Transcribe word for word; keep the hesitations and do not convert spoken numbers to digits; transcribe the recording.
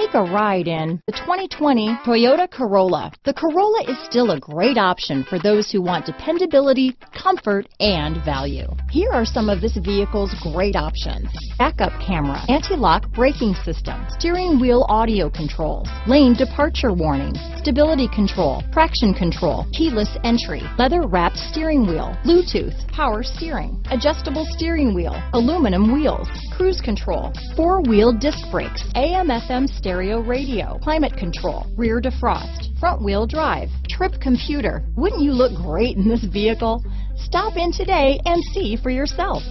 Take a ride in the twenty twenty Toyota Corolla. The Corolla is still a great option for those who want dependability, comfort, and value. Here are some of this vehicle's great options: backup camera, anti-lock braking system, steering wheel audio controls, lane departure warning, stability control, traction control, keyless entry, leather-wrapped steering wheel, Bluetooth, power steering, adjustable steering wheel, aluminum wheels, cruise control, four-wheel disc brakes, A M F M stereo radio, climate control, rear defrost, front-wheel drive, trip computer. Wouldn't you look great in this vehicle? Stop in today and see for yourself.